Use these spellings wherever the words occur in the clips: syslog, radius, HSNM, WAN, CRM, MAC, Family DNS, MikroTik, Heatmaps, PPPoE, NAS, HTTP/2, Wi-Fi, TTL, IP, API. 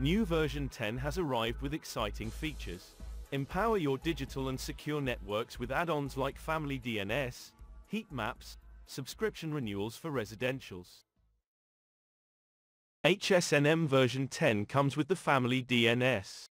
New version 10 has arrived with exciting features. Empower your digital and secure networks with add-ons like Family DNS, Heatmaps, subscription renewals for residentials. HSNM version 10 comes with the Family DNS.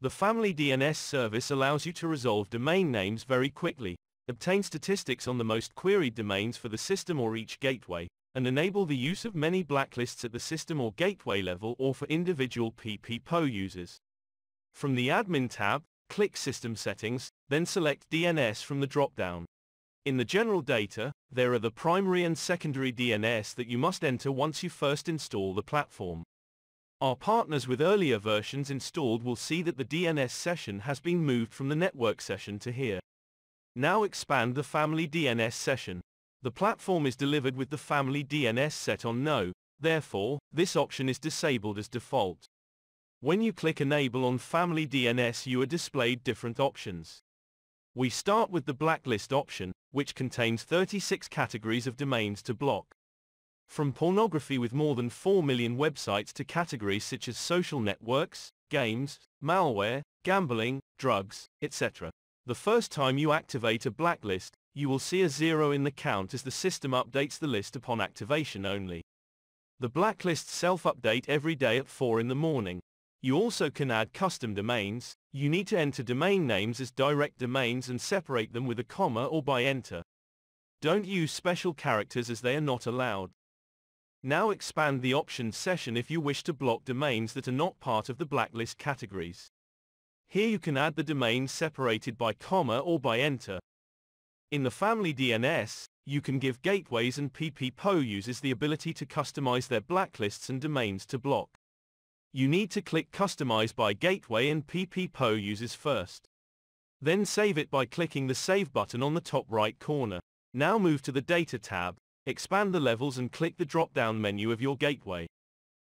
The Family DNS service allows you to resolve domain names very quickly, obtain statistics on the most queried domains for the system or each gateway, and enable the use of many blacklists at the system or gateway level or for individual PPPoE users. From the Admin tab, click System Settings, then select DNS from the drop-down. In the General Data, there are the primary and secondary DNS that you must enter once you first install the platform. Our partners with earlier versions installed will see that the DNS session has been moved from the network session to here. Now expand the Family DNS session. The platform is delivered with the Family DNS set on No, therefore, this option is disabled as default. When you click Enable on Family DNS, you are displayed different options. We start with the Blacklist option, which contains 36 categories of domains to block. From pornography with more than 4 million websites to categories such as social networks, games, malware, gambling, drugs, etc. The first time you activate a blacklist, you will see a zero in the count as the system updates the list upon activation only. The blacklists self-update every day at 4 in the morning. You also can add custom domains. You need to enter domain names as direct domains and separate them with a comma or by enter. Don't use special characters as they are not allowed. Now expand the options session if you wish to block domains that are not part of the blacklist categories. Here you can add the domains separated by comma or by enter. In the Family DNS, you can give gateways and PPPoE users the ability to customize their blacklists and domains to block. You need to click Customize by Gateway and PPPoE users first. Then save it by clicking the Save button on the top right corner. Now move to the Data tab. Expand the levels and click the drop-down menu of your gateway.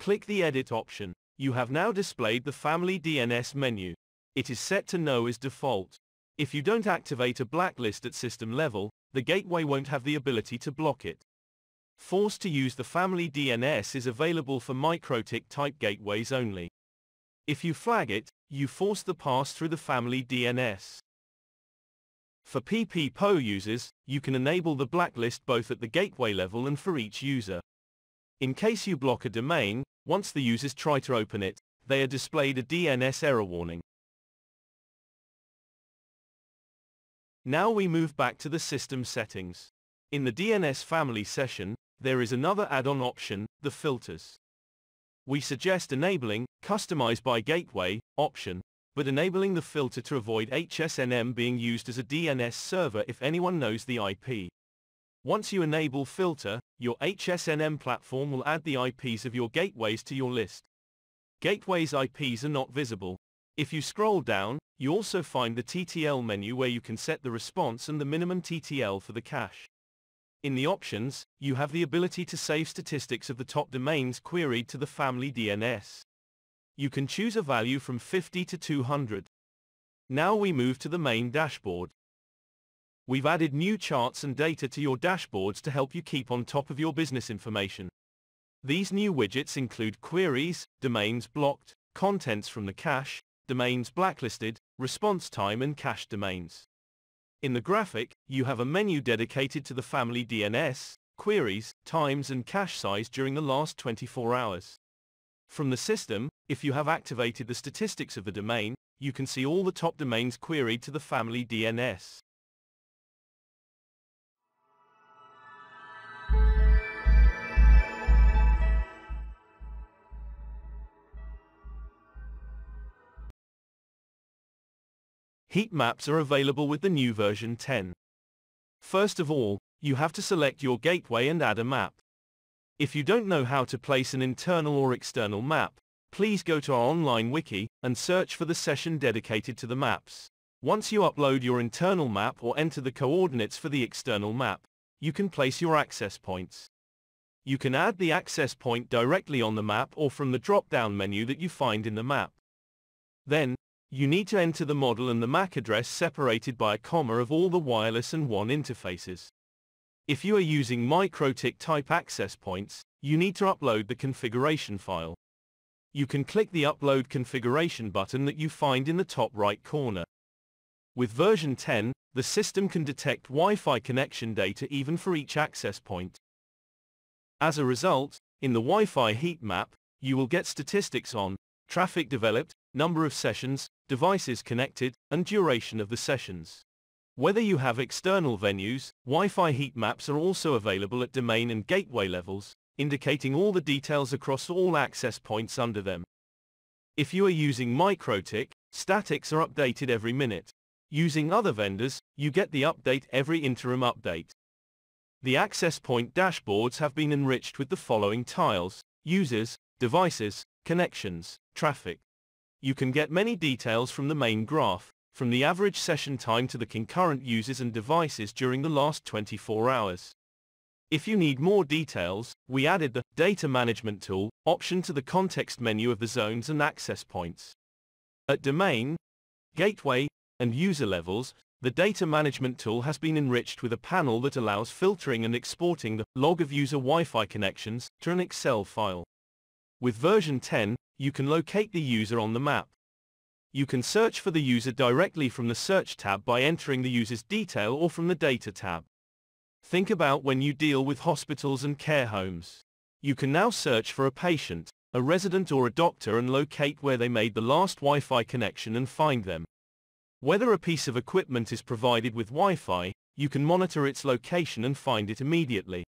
Click the Edit option. You have now displayed the Family DNS menu. It is set to No as default. If you don't activate a blacklist at system level, the gateway won't have the ability to block it. Force to use the Family DNS is available for MikroTik type gateways only. If you flag it, you force the pass through the Family DNS. For PPPoE users, you can enable the blacklist both at the gateway level and for each user. In case you block a domain, once the users try to open it, they are displayed a DNS error warning. Now we move back to the system settings. In the DNS family session, there is another add-on option, the filters. We suggest enabling Customize by Gateway option, but enabling the filter to avoid HSNM being used as a DNS server if anyone knows the IP. Once you enable filter, your HSNM platform will add the IPs of your gateways to your list. Gateways' IPs are not visible. If you scroll down, you also find the TTL menu where you can set the response and the minimum TTL for the cache. In the options, you have the ability to save statistics of the top domains queried to the Family DNS. You can choose a value from 50 to 200. Now we move to the main dashboard. We've added new charts and data to your dashboards to help you keep on top of your business information. These new widgets include queries, domains blocked, contents from the cache, domains blacklisted, response time and cached domains. In the graphic, you have a menu dedicated to the Family DNS, queries, times and cache size during the last 24 hours. From the system, if you have activated the statistics of the domain, you can see all the top domains queried to the Family DNS. Heatmaps are available with the new version 10. First of all, you have to select your gateway and add a map. If you don't know how to place an internal or external map, please go to our online wiki and search for the session dedicated to the maps. Once you upload your internal map or enter the coordinates for the external map, you can place your access points. You can add the access point directly on the map or from the drop-down menu that you find in the map. Then, you need to enter the model and the MAC address separated by a comma of all the wireless and WAN interfaces. If you are using MikroTik type access points, you need to upload the configuration file. you can click the Upload Configuration button that you find in the top right corner. With version 10, the system can detect Wi-Fi connection data even for each access point. As a result, in the Wi-Fi heatmap, you will get statistics on traffic developed, number of sessions, devices connected, and duration of the sessions. Whether you have external venues, Wi-Fi heatmaps are also available at domain and gateway levels, indicating all the details across all access points under them. If you are using MikroTik, statics are updated every minute. Using other vendors, you get the update every interim update. The access point dashboards have been enriched with the following tiles: users, devices, connections, traffic. You can get many details from the main graph, from the average session time to the concurrent users and devices during the last 24 hours. If you need more details, we added the Data Management Tool option to the context menu of the zones and access points. At domain, gateway, and user levels, the Data Management Tool has been enriched with a panel that allows filtering and exporting the log of user Wi-Fi connections to an Excel file. With version 10, you can locate the user on the map. You can search for the user directly from the Search tab by entering the user's detail or from the Data tab. Think about when you deal with hospitals and care homes. You can now search for a patient, a resident or a doctor and locate where they made the last Wi-Fi connection and find them. Whether a piece of equipment is provided with Wi-Fi, you can monitor its location and find it immediately.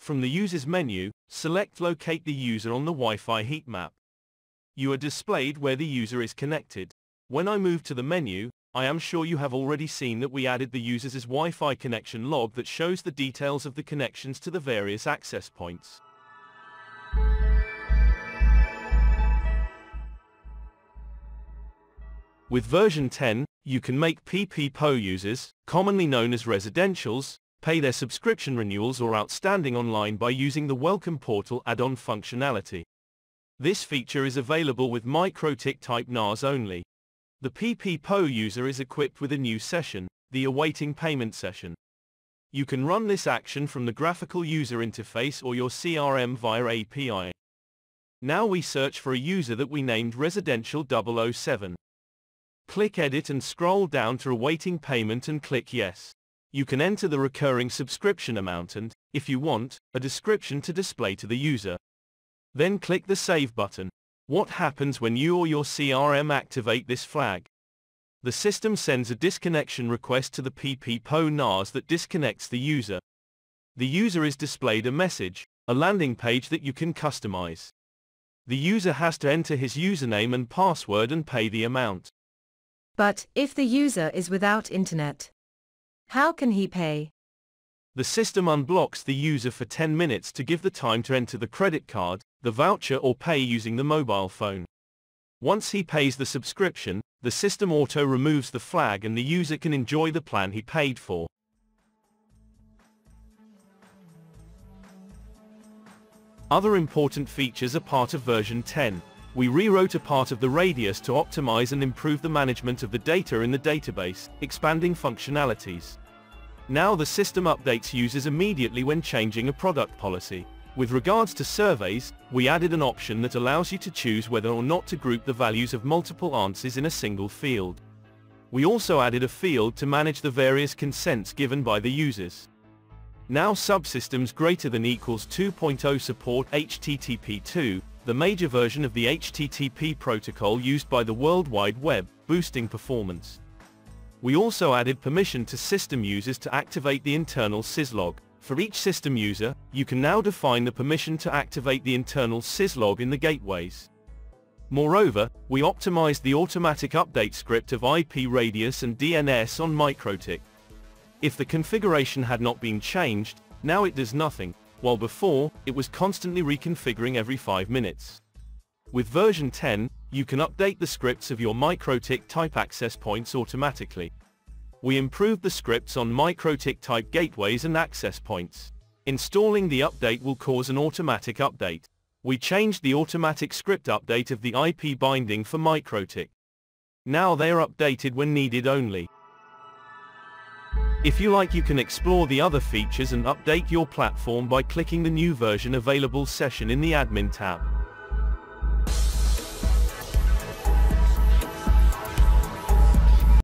From the Users menu, select Locate the user on the Wi-Fi heatmap. You are displayed where the user is connected. When I move to the menu, I am sure you have already seen that we added the user's Wi-Fi connection log that shows the details of the connections to the various access points. With version 10, you can make PPPoE users, commonly known as residentials, pay their subscription renewals or outstanding online by using the Welcome Portal add-on functionality. This feature is available with MikroTik type NAS only. The PPPoE user is equipped with a new session, the Awaiting Payment session. You can run this action from the graphical user interface or your CRM via API. Now we search for a user that we named Residential 007. Click Edit and scroll down to Awaiting Payment and click Yes. You can enter the recurring subscription amount and, if you want, a description to display to the user. Then click the Save button. What happens when you or your CRM activate this flag? The system sends a disconnection request to the PPPoE NAS that disconnects the user. The user is displayed a message, a landing page that you can customize. The user has to enter his username and password and pay the amount. But if the user is without internet, how can he pay? The system unblocks the user for 10 minutes to give the time to enter the credit card, the voucher or pay using the mobile phone. Once he pays the subscription, the system auto-removes the flag and the user can enjoy the plan he paid for. Other important features are part of version 10. We rewrote a part of the radius to optimize and improve the management of the data in the database, expanding functionalities. Now the system updates users immediately when changing a product policy. With regards to surveys, we added an option that allows you to choose whether or not to group the values of multiple answers in a single field. We also added a field to manage the various consents given by the users. Now subsystems greater than equals 2.0 support HTTP/2, the major version of the HTTP protocol used by the World Wide Web, boosting performance. We also added permission to system users to activate the internal syslog. For each system user, you can now define the permission to activate the internal syslog in the gateways. Moreover, we optimized the automatic update script of IP radius and DNS on MikroTik. If the configuration had not been changed, now it does nothing, while before, it was constantly reconfiguring every 5 minutes. With version 10, you can update the scripts of your MikroTik type access points automatically. We improved the scripts on MikroTik type gateways and access points. Installing the update will cause an automatic update. We changed the automatic script update of the IP binding for MikroTik. Now they are updated when needed only. If you like, you can explore the other features and update your platform by clicking the new version available session in the admin tab.